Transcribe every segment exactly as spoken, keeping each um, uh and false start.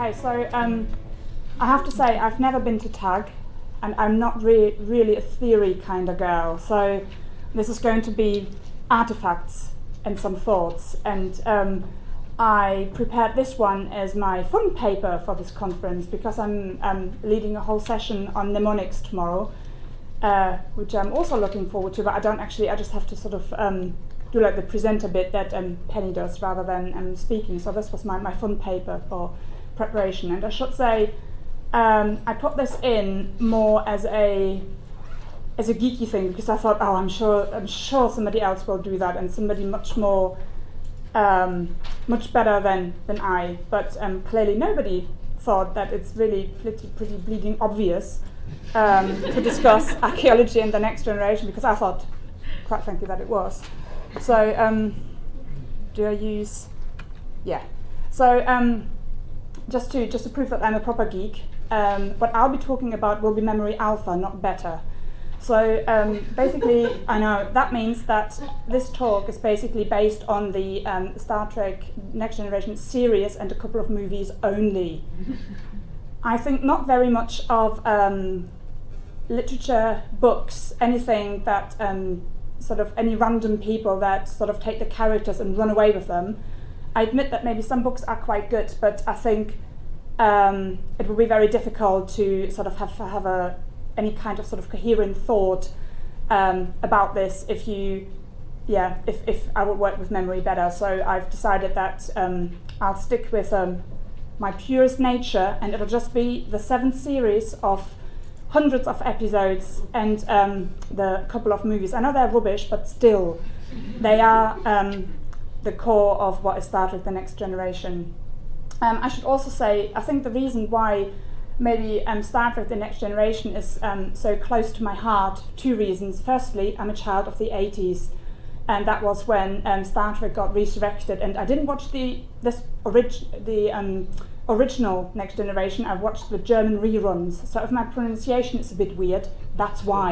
Okay, so um, I have to say I've never been to TAG, and I'm not re really a theory kind of girl. So this is going to be artifacts and some thoughts. And um, I prepared this one as my fun paper for this conference because I'm um, leading a whole session on mnemonics tomorrow, uh, which I'm also looking forward to. But I don't actually, I just have to sort of um, do like the presenter bit that um, Penny does rather than um, speaking. So this was my, my fun paper for preparation. And I should say, Um, I put this in more as a as a geeky thing because I thought, oh, I'm sure I'm sure somebody else will do that, and somebody much more um, much better than than I. But um, clearly nobody thought that it's really pretty, pretty bleeding obvious um, to discuss archaeology in the Next Generation, because I thought, quite frankly, that it was. So um, do I use? Yeah. So um, just to just to prove that I'm a proper geek. Um, what I'll be talking about will be Memory Alpha, not beta. So um, basically, I know, that means that this talk is basically based on the um, Star Trek Next Generation series and a couple of movies only. I think not very much of um, literature, books, anything that um, sort of any random people that sort of take the characters and run away with them. I admit that maybe some books are quite good, but I think Um, it would be very difficult to sort of have, have a, any kind of sort of coherent thought um, about this if you, yeah, if, if I would work with memory better. So I've decided that um, I'll stick with um, my purest nature, and it'll just be the seventh series of hundreds of episodes and um, the couple of movies. I know they're rubbish, but still, they are um, the core of what is Star Trek: The Next Generation. Um, I should also say, I think the reason why maybe um, Star Trek: The Next Generation is um, so close to my heart, two reasons. Firstly, I'm a child of the eighties, and that was when um, Star Trek got resurrected. And I didn't watch the this orig the um, original Next Generation. I watched the German reruns. So if my pronunciation is a bit weird, that's why.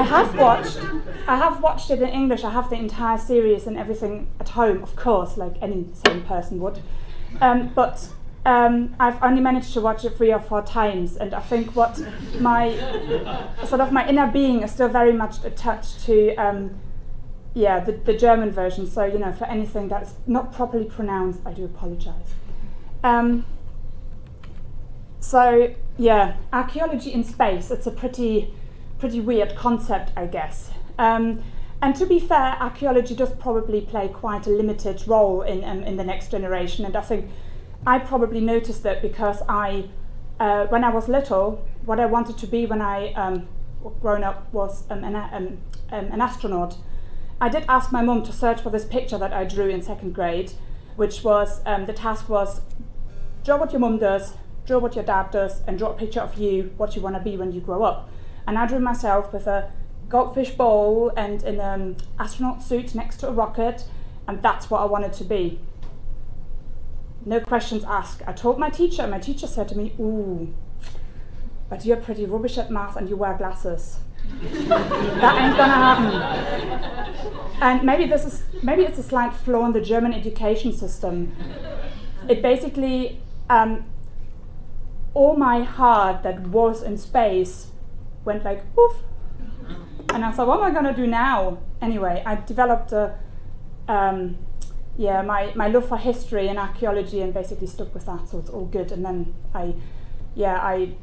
I have watched I have watched it in English. I have the entire series and everything at home, of course, like any sane person would. Um, but um, I've only managed to watch it three or four times, and I think what my sort of my inner being is still very much attached to, um, yeah, the, the German version. So you know, for anything that's not properly pronounced, I do apologise. Um, so yeah, archaeology in space—it's a pretty, pretty weird concept, I guess. Um, And to be fair, archaeology does probably play quite a limited role in, um, in the Next Generation. And I think I probably noticed that because I, uh, when I was little, what I wanted to be when I um, grown up was um, an, um, um, an astronaut. I did ask my mum to search for this picture that I drew in second grade, which was, um, the task was, draw what your mum does, draw what your dad does, and draw a picture of you, what you want to be when you grow up. And I drew myself with a goldfish bowl and in an astronaut suit next to a rocket, and that's what I wanted to be. No questions asked. I told my teacher, and my teacher said to me, "Ooh, but you're pretty rubbish at math and you wear glasses. That ain't gonna happen." And maybe this is maybe it's a slight flaw in the German education system. It basically, um, all my heart that was in space went like, oof. And I thought, what am I going to do now? Anyway, I developed a, um, yeah, my, my love for history and archaeology, and basically stuck with that, so it's all good. And then I, yeah, I,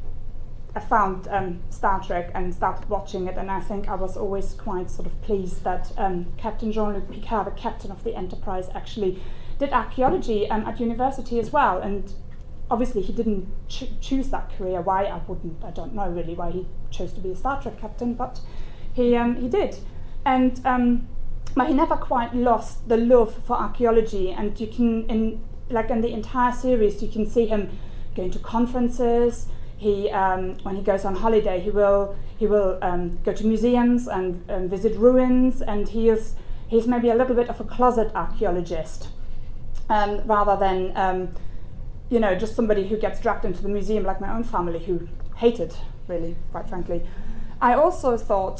I found um, Star Trek and started watching it, and I think I was always quite sort of pleased that um, Captain Jean-Luc Picard, the captain of the Enterprise, actually did archaeology um, at university as well. And obviously he didn't cho choose that career. Why, I wouldn't, I don't know really why he chose to be a Star Trek captain, but He, um, he did, and um, but he never quite lost the love for archaeology. And you can, in, like in the entire series, you can see him going to conferences. He, um, when he goes on holiday, he will he will um, go to museums and um, visit ruins. And he is he's maybe a little bit of a closet archaeologist, um, rather than um, you know, just somebody who gets dragged into the museum like my own family, who hated, really, quite frankly. I also thought,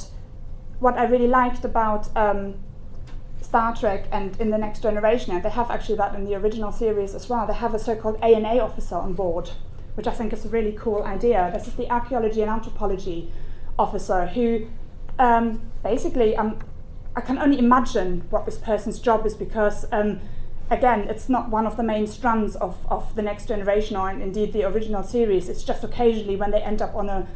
what I really liked about um, Star Trek and in The Next Generation, and they have actually that in the original series as well, they have a so-called A and A officer on board, which I think is a really cool idea. This is the archaeology and anthropology officer who um, basically, um, I can only imagine what this person's job is, because um, again, it's not one of the main strands of, of The Next Generation, or indeed the original series. It's just occasionally when they end up on a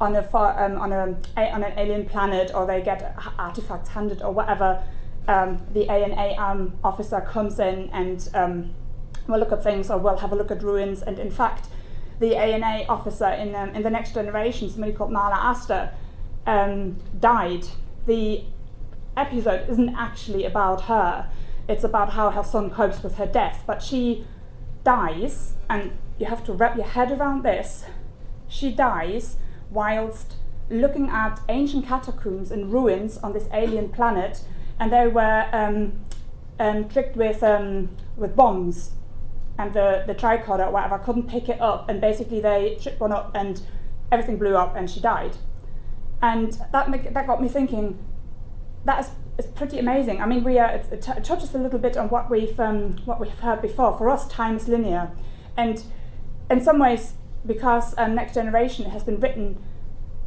on a far, um, on a on an alien planet, or they get artifacts handed or whatever, um, the A and A um, officer comes in and um, will look at things, or will have a look at ruins. And in fact, the A and A officer in um, in The Next Generation, somebody called Marla Astor, um, died. The episode isn't actually about her. It's about how her son copes with her death, but she dies, and you have to wrap your head around this. She dies whilst looking at ancient catacombs and ruins on this alien planet, and they were um, um, tricked with um, with bombs, and the, the tricorder or whatever couldn't pick it up, and basically they tripped one up and everything blew up and she died. And that, make, that got me thinking, that is It's pretty amazing. I mean, we are, it, it touches a little bit on what we've um, what we've heard before. For us, time is linear, and in some ways, because um, Next Generation has been written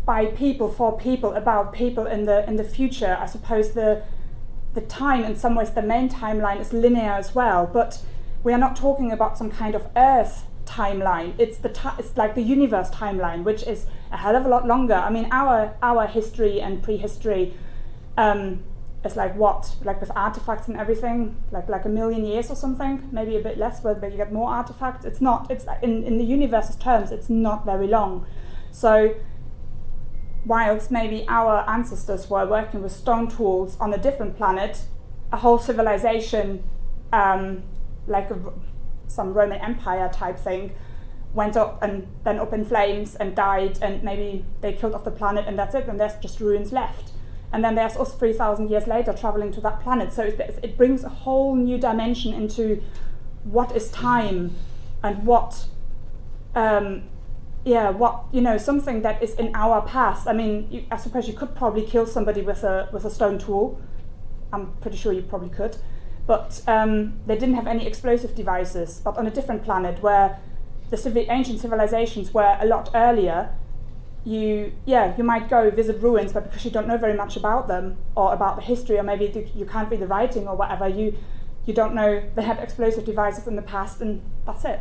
by people for people about people in the in the future. I suppose the the time, in some ways, the main timeline is linear as well. But we are not talking about some kind of Earth timeline. It's the ti it's like the universe timeline, which is a hell of a lot longer. I mean, our our history and prehistory. Um, It's like what, like with artifacts and everything, like like a million years or something, maybe a bit less, but you get more artifacts. It's not, it's in, in the universe's terms, it's not very long. So whilst maybe our ancestors were working with stone tools on a different planet, a whole civilization, um, like a, some Roman Empire type thing, went up and then up in flames and died, and maybe they killed off the planet and that's it, and there's just ruins left. And then there's us three thousand years later traveling to that planet. So it, it brings a whole new dimension into what is time and what, um, yeah, what, you know, something that is in our past. I mean, you, I suppose you could probably kill somebody with a, with a stone tool. I'm pretty sure you probably could. But um, they didn't have any explosive devices. But on a different planet where the civi- ancient civilizations were a lot earlier, You, yeah, you might go visit ruins, but because you don't know very much about them or about the history, or maybe the, you can't read the writing or whatever, you, you don't know they had explosive devices in the past, and that's it.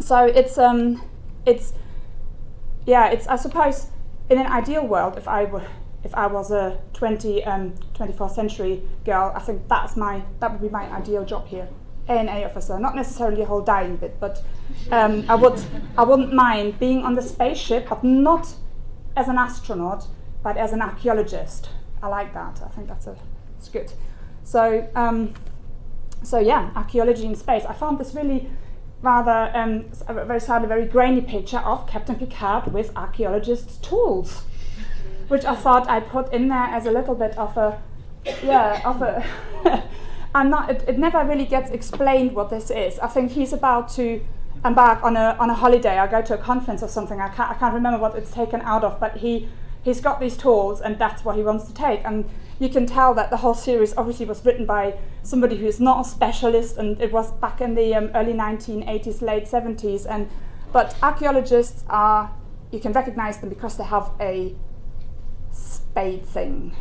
So it's, um, it's, yeah, it's, I suppose in an ideal world, if I were, if I was a twenty, um, twenty-first century girl, I think that's my, that would be my ideal job here. A and A officer, not necessarily a whole dying bit, but um, I would, I wouldn't mind being on the spaceship, but not as an astronaut, but as an archaeologist. I like that. I think that's a, it's good. So, um, so yeah, archaeology in space. I found this really rather, um, very sadly, very grainy picture of Captain Picard with archaeologist's tools, which I thought I put in there as a little bit of a, yeah, of a. I'm not, it, it never really gets explained what this is. I think he's about to embark on a, on a holiday, or go to a conference or something. I can't, I can't remember what it's taken out of, but he, he's got these tools and that's what he wants to take. And you can tell that the whole series obviously was written by somebody who is not a specialist, and it was back in the um, early nineteen eighties, late seventies. And, but archaeologists are, you can recognize them because they have a spade thing.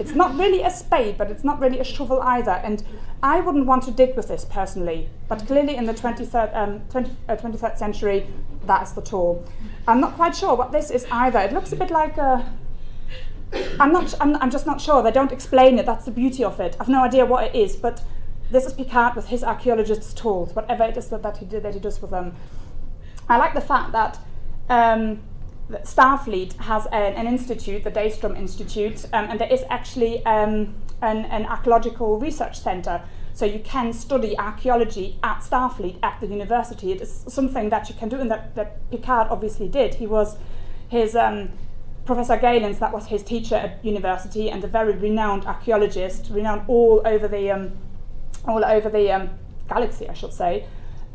It's not really a spade, but it's not really a shovel either. And I wouldn't want to dig with this personally. But clearly in the twenty-third, um, twenty, uh, twenty-third century, that's the tool. I'm not quite sure what this is either. It looks a bit like a... I'm, not, I'm, I'm just not sure. They don't explain it. That's the beauty of it. I've no idea what it is. But this is Picard with his archaeologist's tools, whatever it is that he, did, that he does with them. I like the fact that... Um, Starfleet has an, an institute, the Daystrom Institute, um, and there is actually um, an, an archaeological research centre. So you can study archaeology at Starfleet, at the university. It is something that you can do, and that, that Picard obviously did. He was his, um, Professor Galen, that was his teacher at university, and a very renowned archaeologist, renowned all over the, um, all over the um, galaxy, I should say.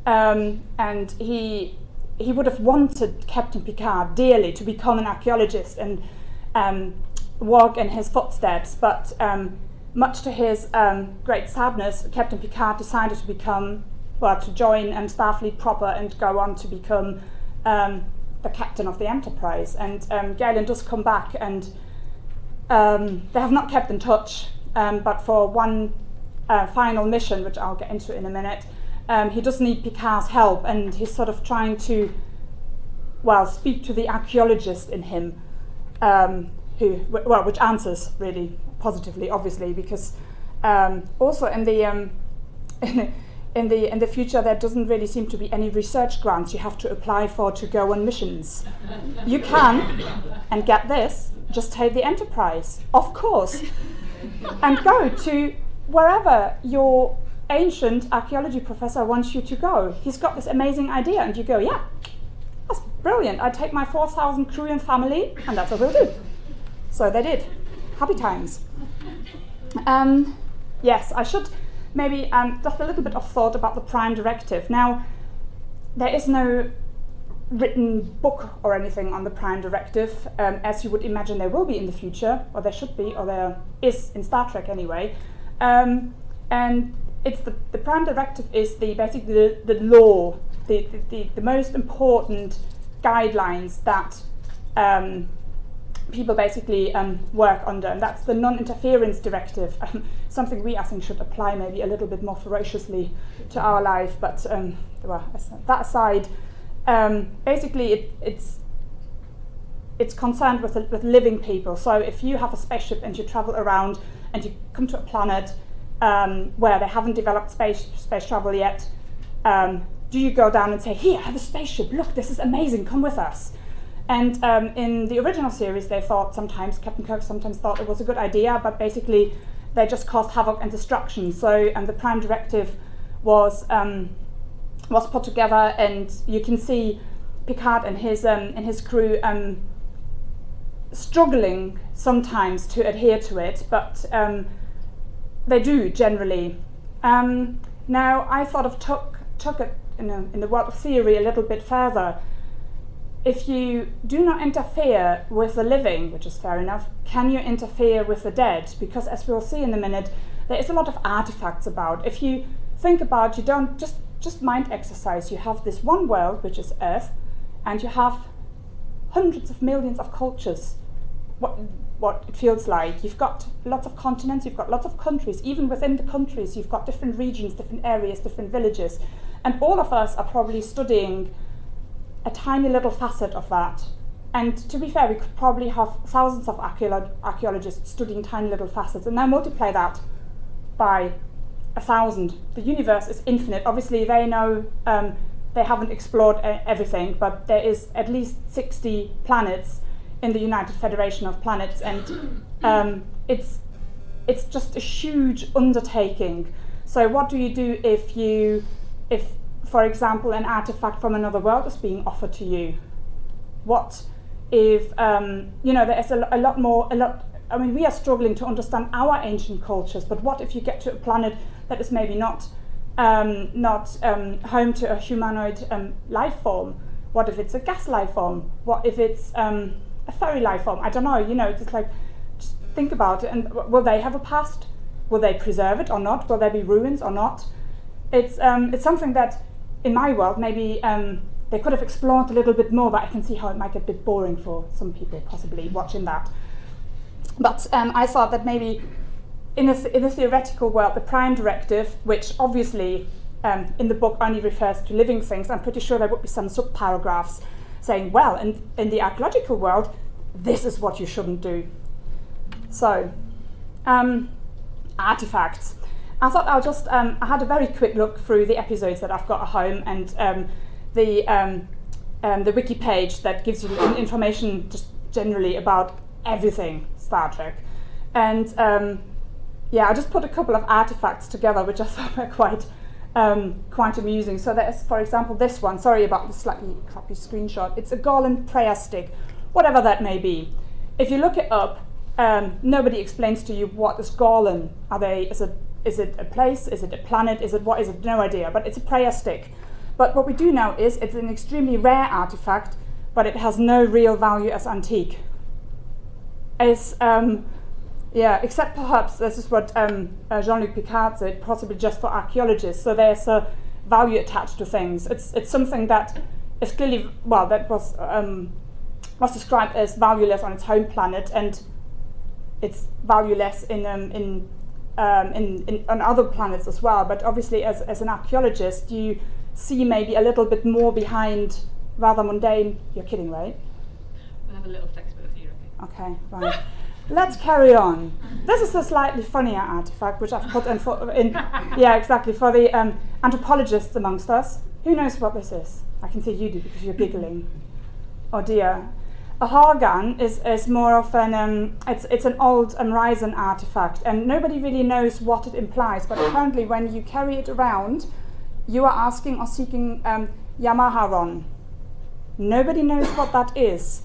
Um, and he... He would have wanted Captain Picard dearly to become an archaeologist and um, walk in his footsteps, but um, Much to his um, great sadness, Captain Picard decided to become, well, to join um, Starfleet proper and go on to become um, the captain of the Enterprise. And um, Galen does come back, and um, they have not kept in touch, um, but for one uh, final mission, which I'll get into in a minute, um, he does need Picard's help, and he's sort of trying to, well, speak to the archaeologist in him, um, who, well, which answers really positively, obviously, because um, also in the um, in the in the future there doesn't really seem to be any research grants you have to apply for to go on missions. You can, and get this, just take the Enterprise, of course, and go to wherever your ancient archaeology professor wants you to go. He's got this amazing idea, and you go, yeah, that's brilliant. I take my four thousand crew and family, and that's what we'll do. So they did. Happy times. Um, yes, I should maybe um, just a little bit of thought about the Prime Directive. Now, there is no written book or anything on the Prime Directive, um, as you would imagine there will be in the future, or there should be, or there is in Star Trek anyway. Um, and it's the, the Prime Directive is the basically the, the law, the, the, the most important guidelines that um, people basically um, work under, and that's the non-interference directive, um, something we I think should apply maybe a little bit more ferociously to our life, but um, well, that aside, um, basically it, it's it's concerned with, with living people. So if you have a spaceship and you travel around and you come to a planet um, where they haven't developed space, space travel yet, um, do you go down and say, here, I have a spaceship, look, this is amazing, come with us? And um, in the original series, they thought sometimes, Captain Kirk sometimes thought it was a good idea, but basically they just caused havoc and destruction. So um, the Prime Directive was um, was put together, and you can see Picard and his um, and his crew um, struggling sometimes to adhere to it, but um, they do generally. Um, now I sort of took took it in, a, in the world of theory a little bit further. If you do not interfere with the living, which is fair enough, can you interfere with the dead? Because as we'll see in a minute, there is a lot of artifacts about. If you think about, you don't just, just mind exercise. You have this one world, which is Earth, and you have hundreds of millions of cultures, what, what it feels like. You've got lots of continents, you've got lots of countries. Even within the countries, you've got different regions, different areas, different villages. And all of us are probably studying a tiny little facet of that. And to be fair, we could probably have thousands of archaeolo archaeologists studying tiny little facets, and now multiply that by a thousand. The universe is infinite. Obviously, they know um, they haven't explored a everything, but there is at least sixty planets in the United Federation of Planets, and um, it's, it's just a huge undertaking. So what do you do if you, if for example, an artifact from another world is being offered to you? What if, um, you know, there's a, a lot more, a lot, I mean, we are struggling to understand our ancient cultures, but what if you get to a planet that is maybe not, um, not um, home to a humanoid um, life form? What if it's a gas life form? What if it's um, a furry life form? I don't know, you know, it's like, just think about it, and will they have a past? Will they preserve it or not? Will there be ruins or not? It's, um, it's something that, in my world, maybe um, they could have explored a little bit more, but I can see how it might get a bit boring for some people, possibly, watching that. But um, I thought that maybe in a, th in a theoretical world, the Prime Directive, which obviously um, in the book only refers to living things, I'm pretty sure there would be some sub-paragraphs saying, well, in, in the archaeological world, this is what you shouldn't do. So, um, artifacts. I thought I'll just, um, I had a very quick look through the episodes that I've got at home, and um, the, um, um, the wiki page that gives you information just generally about everything Star Trek. And um, yeah, I just put a couple of artifacts together which I thought were quite, um, quite amusing. So there's, for example, this one, sorry about the slightly crappy screenshot. It's a Galen prayer stick, whatever that may be. If you look it up, um, nobody explains to you what is Galen. Are they, is it, Is it a place? Is it a planet? Is it what is it? No idea, but it's a prayer stick. But what we do know is it's an extremely rare artifact, but it has no real value as antique. As, um, Yeah, except perhaps this is what um, uh, Jean-Luc Picard said, possibly just for archaeologists. So there's a value attached to things. It's it's something that is clearly, well, that was um, was described as valueless on its home planet, and it's valueless in um, in, um, in in on other planets as well. But obviously, as as an archaeologist, you see maybe a little bit more behind rather mundane. You're kidding, right? We'll have a little flexibility, I think. Okay, right. Let's carry on. This is a slightly funnier artifact, which I've put in for, in, yeah, exactly, for the um, anthropologists amongst us. Who knows what this is? I can see you do because you're giggling. Oh dear. A Hargan is, is more of an, um, it's, it's an old um, Ryzen artifact, and nobody really knows what it implies, but apparently when you carry it around, you are asking or seeking um, Yamaharon. Nobody knows what that is.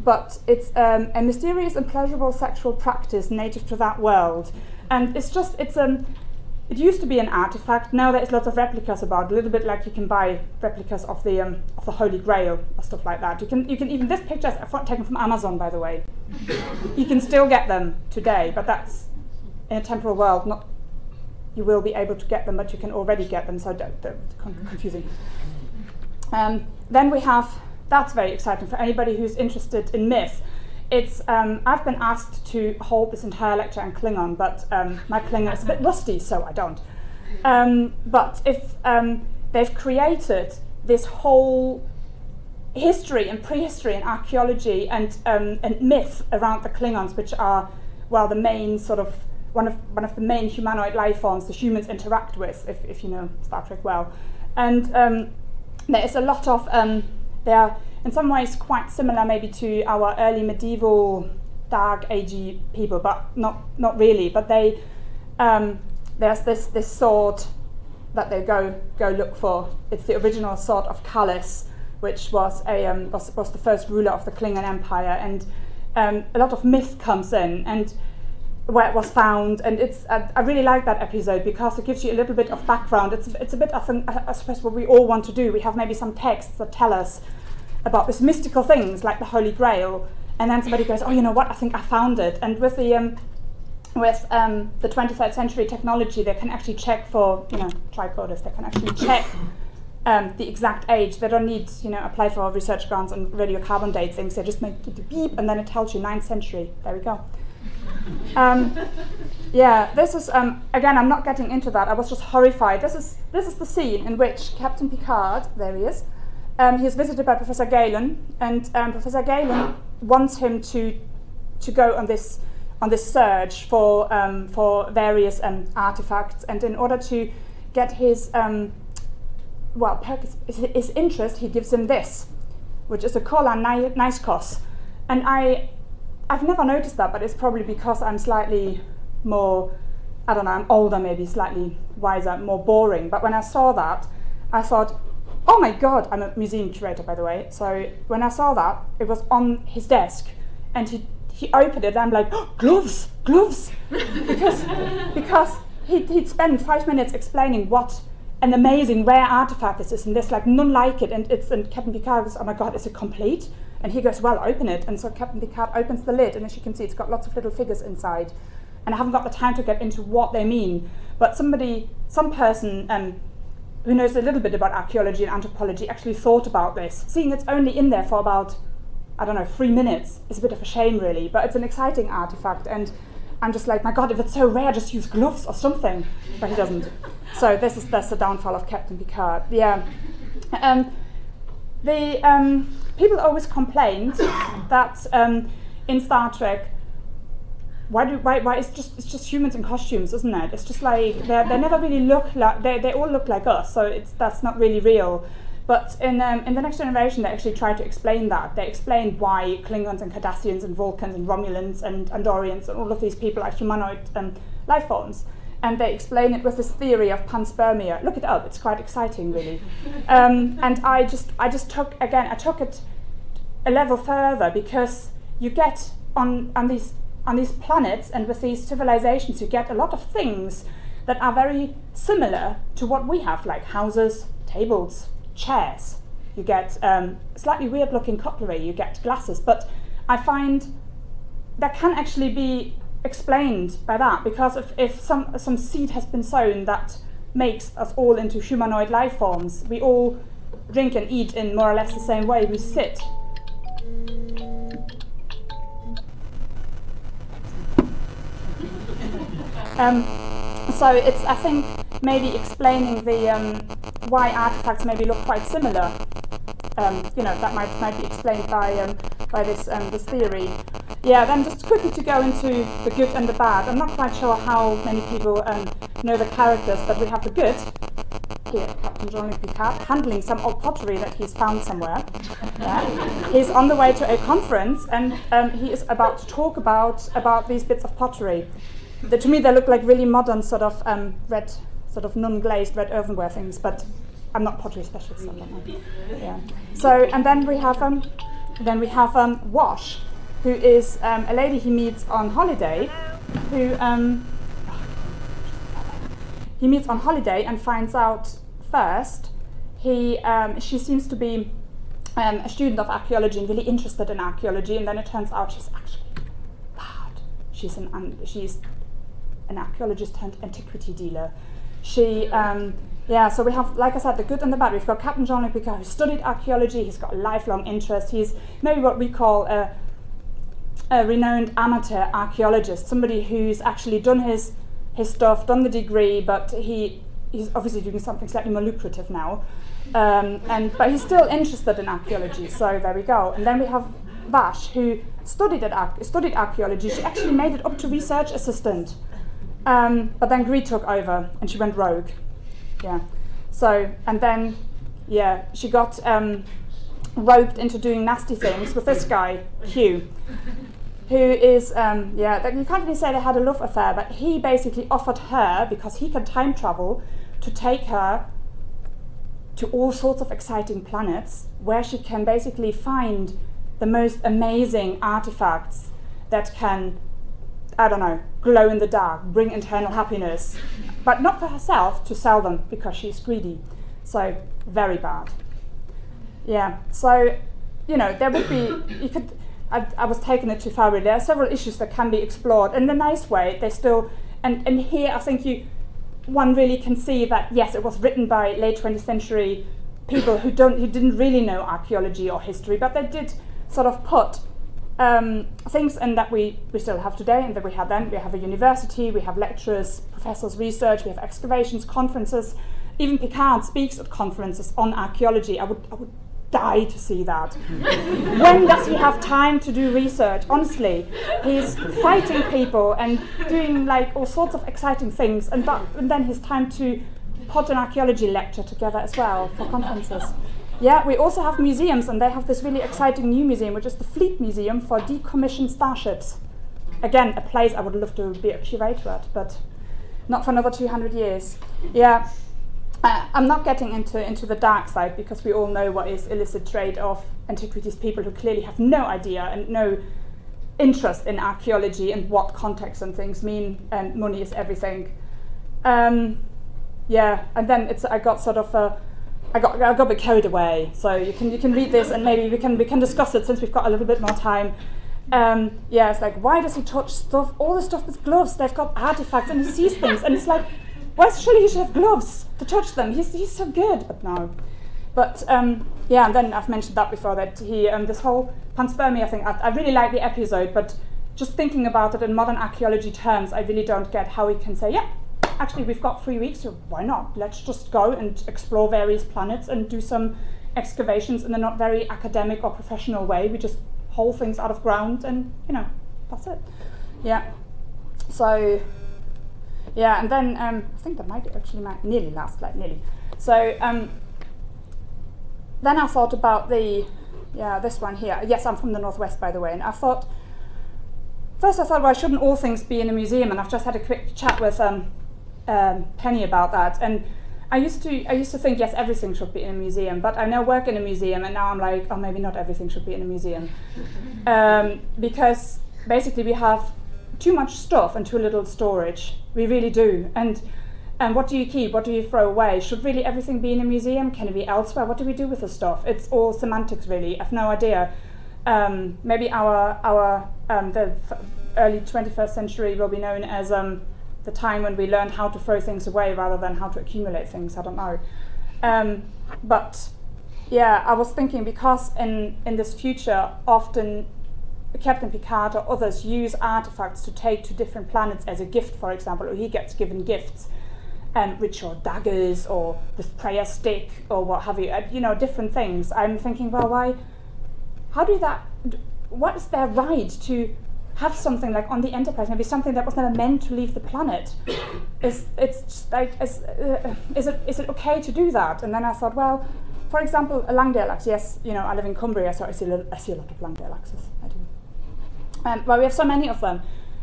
But it's um, a mysterious and pleasurable sexual practice native to that world. And it's just, it's um, it used to be an artifact. Now there's lots of replicas about, a little bit like you can buy replicas of the um, of the Holy Grail or stuff like that. You can, you can even, this picture is taken from Amazon, by the way. You can still get them today, but that's in a temporal world. Not, you will be able to get them, but you can already get them, so don't, don't, it's confusing. Um, then we have, that's very exciting for anybody who's interested in myth. It's, um, I've been asked to hold this entire lecture in Klingon, but um, my Klingon is a bit rusty, so I don't. Um, but if um, they've created this whole history and prehistory and archaeology and, um, and myth around the Klingons, which are, well, the main sort of, one of, one of the main humanoid life forms the humans interact with, if, if you know Star Trek well. And um, there is a lot of, um, they are in some ways quite similar maybe to our early medieval dark agey people, but not not really. But they um, there's this this sword that they go go look for. It's the original sword of Kahless, which was a um, was, was the first ruler of the Klingon Empire, and um, a lot of myth comes in and where it was found. And it's I, I really like that episode because it gives you a little bit of background. It's it's a bit, I think, I suppose what we all want to do. We have maybe some texts that tell us about these mystical things like the Holy Grail, and then somebody goes, oh, you know what? I think I found it. And with the um, with um, the twenty-third century technology, they can actually check for, you know, tricorders. They can actually check um, the exact age. They don't need, you know, apply for research grants and radiocarbon date things. They just make it beep, and then it tells you ninth century. There we go. Um, yeah, this is um, again. I'm not getting into that. I was just horrified. This is this is the scene in which Captain Picard, there he is, um, he is visited by Professor Galen, and um, Professor Galen wants him to to go on this on this search for um, for various um, artifacts, and in order to get his um, well his, his interest, he gives him this, which is a Kola Nyskos, and I. I've never noticed that, but it's probably because I'm slightly more, I don't know, I'm older maybe, slightly wiser, more boring. But when I saw that, I thought, oh my God, I'm a museum curator, by the way. So when I saw that, it was on his desk, and he, he opened it, and I'm like, oh, gloves, gloves. because because he'd, he'd spend five minutes explaining what an amazing rare artifact this is, and there's like none like it. And, it's, and Captain Picard goes, oh my God, is it complete? And he goes, well, open it. And so Captain Picard opens the lid, and as you can see, it's got lots of little figures inside. And I haven't got the time to get into what they mean. But somebody, some person um, who knows a little bit about archaeology and anthropology actually thought about this. Seeing it's only in there for about, I don't know, three minutes is a bit of a shame, really. But it's an exciting artifact. And I'm just like, my God, if it's so rare, just use gloves or something. But he doesn't. So this is, that's the downfall of Captain Picard. Yeah. Um, the... Um, People always complained that um, in Star Trek, why do why why it's just it's just humans in costumes, isn't it? It's just like they they never really look like they they all look like us, so it's that's not really real. But in um, in the Next Generation, they actually try to explain that. They explain why Klingons and Cardassians and Vulcans and Romulans and Andorians and all of these people are humanoid um, life forms, and they explain it with this theory of panspermia. Look it up; it's quite exciting, really. um, and I just I just took again I took it a level further, because you get on on these on these planets and with these civilizations, you get a lot of things that are very similar to what we have, like houses, tables, chairs. You get um, slightly weird-looking cutlery. You get glasses, but I find there can actually be explained by that, because if, if some some seed has been sown that makes us all into humanoid life forms, we all drink and eat in more or less the same way we sit. Um, so it's, I think, maybe explaining the um, why artifacts maybe look quite similar. Um, you know, that might might be explained by um, by this um, this theory. Yeah. Then just quickly to go into the good and the bad. I'm not quite sure how many people um, know the characters, but we have the good here, Captain Jean-Luc Picard, handling some old pottery that he's found somewhere. Yeah. He's on the way to a conference, and um, he is about to talk about about these bits of pottery. The, to me, they look like really modern, sort of um, red, sort of non-glazed red earthenware things. But I'm not pottery specialist, so I don't know. Yeah. So, and then we have um, then we have um, Vash, who is um, a lady he meets on holiday, who um, he meets on holiday and finds out first. He um, she seems to be um, a student of archaeology and really interested in archaeology, and then it turns out she's actually bad. She's an un she's an archaeologist turned antiquity dealer. She, um, yeah, so we have, like I said, the good and the bad. We've got Captain Jean-Luc Picard, who studied archaeology. He's got a lifelong interest. He's maybe what we call a, a renowned amateur archaeologist, somebody who's actually done his, his stuff, done the degree, but he, he's obviously doing something slightly more lucrative now. Um, and, but he's still interested in archaeology, so there we go. And then we have Vash, who studied, at, studied archaeology. She actually made it up to research assistant. Um, but then greed took over, and she went rogue. Yeah. So, and then, yeah, she got um, roped into doing nasty things with this guy, Q, who is, um, yeah, you can't really say they had a love affair, but he basically offered her, because he can time travel, to take her to all sorts of exciting planets where she can basically find the most amazing artifacts that can, I don't know, glow in the dark, bring internal happiness, but not for herself, to sell them, because she's greedy. So very bad. Yeah, so, you know, there would be, you could, I, I was taking it too far really. There are several issues that can be explored in a nice way. They still, and, and here I think you, one really can see that, yes, it was written by late twentieth century people who, don't, who didn't really know archaeology or history, but they did sort of put Um, things and that we, we still have today and that we had then. We have a university, we have lecturers, professors, research, we have excavations, conferences. Even Picard speaks at conferences on archaeology. I would, I would die to see that. When does he have time to do research? Honestly, he's fighting people and doing like all sorts of exciting things, and, that, and then his time to put an archaeology lecture together as well for conferences. Yeah, we also have museums, and they have this really exciting new museum, which is the Fleet Museum for decommissioned starships. Again, a place I would love to be a curator at, but not for another two hundred years. Yeah, uh, I'm not getting into, into the dark side, because we all know what is illicit trade of antiquities people who clearly have no idea and no interest in archaeology and what contexts and things mean, and money is everything. Um, yeah, and then it's, I got sort of a I got, I got a bit carried away, so you can, you can read this and maybe we can, we can discuss it since we've got a little bit more time. Um, yeah, it's like, why does he touch stuff, all the stuff with gloves? They've got artifacts and he sees things, and it's like, why surely he should have gloves to touch them? He's, he's so good, but no. But um, yeah, and then I've mentioned that before, that he, um, this whole panspermia thing, I, I really like the episode, but just thinking about it in modern archaeology terms, I really don't get how he can say, yeah, actually, we've got three weeks, so why not? Let's just go and explore various planets and do some excavations in a not very academic or professional way. We just haul things out of ground and, you know, that's it. Yeah. So, yeah, and then um, I think that might actually might nearly last, like nearly. So um, then I thought about the, yeah, this one here. Yes, I'm from the Northwest, by the way, and I thought, first I thought, well, shouldn't all things be in a museum? And I've just had a quick chat with um, Um, Penny about that, and I used to I used to think yes, everything should be in a museum, but I now work in a museum and now I'm like, oh, maybe not everything should be in a museum, um, because basically we have too much stuff and too little storage. We really do. And and what do you keep, what do you throw away? Should really everything be in a museum? Can it be elsewhere? What do we do with the stuff? It's all semantics really. I've no idea. Um, maybe our our um, the early twenty-first century will be known as um, the time when we learned how to throw things away rather than how to accumulate things. I don't know. Um, but yeah, I was thinking, because in, in this future, often Captain Picard or others use artifacts to take to different planets as a gift, for example, or he gets given gifts, um, which are daggers or this prayer stick or what have you, uh, you know, different things. I'm thinking, well, why, how do that, what is their right to have something like on the Enterprise, maybe something that was never meant to leave the planet? is, it's just like, is, uh, is, it, is it okay to do that? And then I thought, well, for example, a Langdale axe. Yes, you know, I live in Cumbria, so I see, I see a lot of Langdale axes. I do. Um, well, we have so many of them.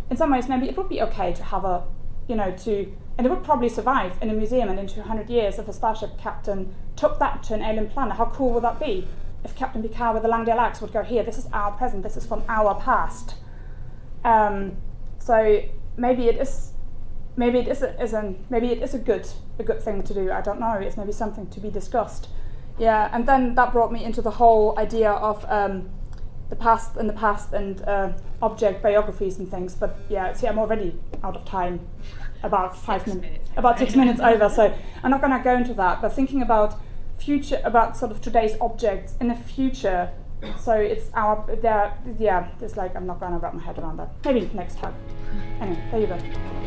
In some ways, maybe it would be okay to have a, you know, to, and it would probably survive in a museum and in two hundred years if a starship captain took that to an alien planet. How cool would that be? If Captain Picard with a Langdale axe would go, here, this is our present, this is from our past. Um, so maybe it is, maybe it is, a, is a, maybe it is a good, a good thing to do. I don't know. It's maybe something to be discussed. Yeah, and then that brought me into the whole idea of um, the past and the past and uh, object biographies and things. But yeah, see, I'm already out of time. About five min minutes. About six minutes over. So I'm not going to go into that. But thinking about future, about sort of today's objects in the future. So it's our, yeah, it's like, I'm not going to wrap my head around that. Maybe next time. Anyway, there you go.